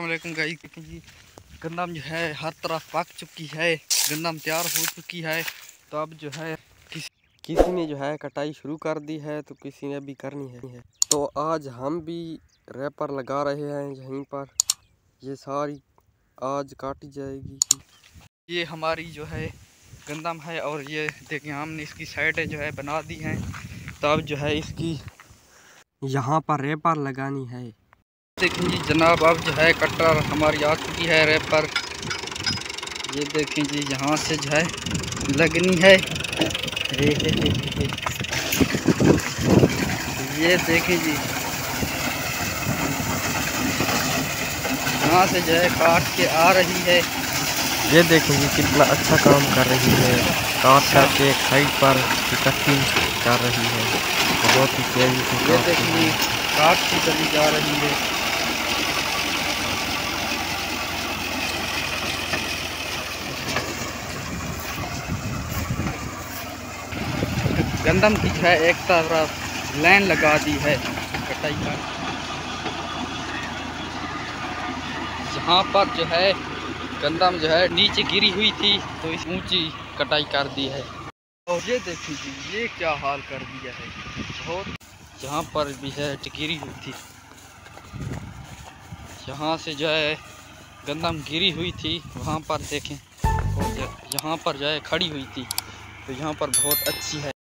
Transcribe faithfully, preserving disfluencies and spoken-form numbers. अस्सलाम गाइस, देखें जी गन्ना जो है हर तरफ पक चुकी है, गन्ना तैयार हो चुकी है। तो अब जो है किस, किसी ने जो है कटाई शुरू कर दी है तो किसी ने भी करनी है। तो आज हम भी रैपर लगा रहे हैं, यहीं पर ये सारी आज काटी जाएगी। ये हमारी जो है गंदम है और ये देखें हमने इसकी साइडें जो है बना दी हैं। तो अब जो है इसकी यहाँ पर रेपर लगानी है। देखें जी जनाब, अब जो है कटर हमारी आ चुकी है रेपर, ये देखें जी यहाँ से जो है लगनी है। हे हे हे हे। ये देखें जी यहाँ से जो है काट के आ रही है। ये देखें जी कितना अच्छा काम कर रही है, काट करके एक साइड पर कटिंग कर रही है, बहुत ही तेज़ी से। ये देखिए काट की चली जा रही है। गंदम की है एक तरफ लाइन लगा दी है कटाई का। यहाँ पर जो है गंदम जो है नीचे गिरी हुई थी तो इस ऊंची कटाई कर दी है। और ये देखिए जी ये क्या हाल कर दिया है, बहुत यहाँ पर भी है गिरी हुई थी, यहाँ से जो है गंदम गिरी हुई थी वहाँ पर देखें, और यहाँ पर जो है खड़ी हुई थी तो यहाँ पर बहुत अच्छी है।